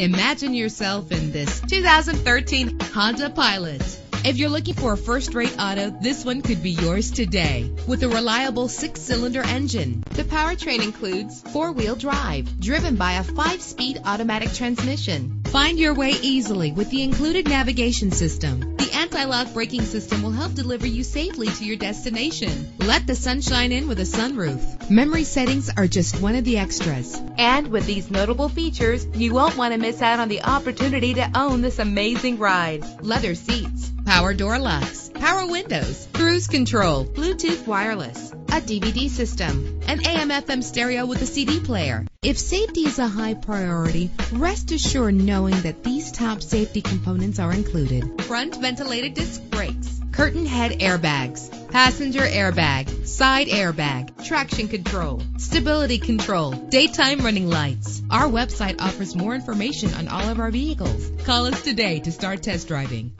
Imagine yourself in this 2013 Honda Pilot. If you're looking for a first-rate auto, this one could be yours today. With a reliable 6-cylinder engine, the powertrain includes 4-wheel drive, driven by a 5-speed automatic transmission. Find your way easily with the included navigation system. The anti-lock braking system will help deliver you safely to your destination. Let the sunshine in with a sunroof. Memory settings are just one of the extras. And with these notable features, you won't want to miss out on the opportunity to own this amazing ride. Leather seats, power door locks, power windows, cruise control, Bluetooth wireless, a DVD system, an AM/FM stereo with a CD player. If safety is a high priority, rest assured knowing that these top safety components are included: front ventilated disc brakes, curtain head airbags, passenger airbag, side airbag, traction control, stability control, daytime running lights. Our website offers more information on all of our vehicles. Call us today to start test driving.